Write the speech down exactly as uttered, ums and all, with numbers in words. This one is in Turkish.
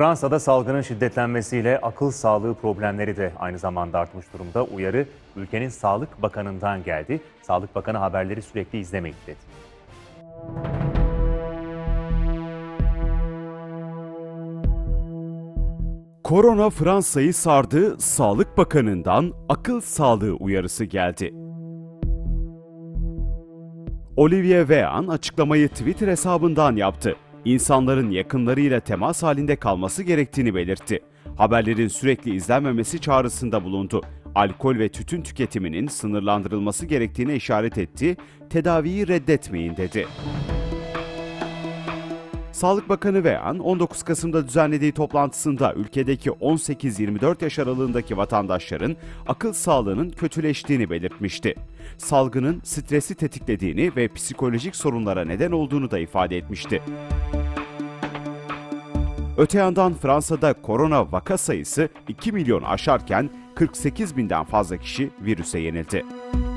Fransa'da salgının şiddetlenmesiyle akıl sağlığı problemleri de aynı zamanda artmış durumda. Uyarı ülkenin Sağlık Bakanı'ndan geldi. Sağlık Bakanı haberleri sürekli izlemeyin dedi. Korona Fransa'yı sardı, Sağlık Bakanı'ndan akıl sağlığı uyarısı geldi. Olivier Véran açıklamayı Twitter hesabından yaptı. İnsanların yakınlarıyla temas halinde kalması gerektiğini belirtti. Haberlerin sürekli izlenmemesi çağrısında bulundu. Alkol ve tütün tüketiminin sınırlandırılması gerektiğine işaret etti, tedaviyi reddetmeyin dedi. Sağlık Bakanı Véran, on dokuz Kasım'da düzenlediği toplantısında ülkedeki on sekiz yirmi dört yaş aralığındaki vatandaşların akıl sağlığının kötüleştiğini belirtmişti. Salgının stresi tetiklediğini ve psikolojik sorunlara neden olduğunu da ifade etmişti. Öte yandan Fransa'da korona vaka sayısı iki milyonu aşarken kırk sekiz binden fazla kişi virüse yenildi.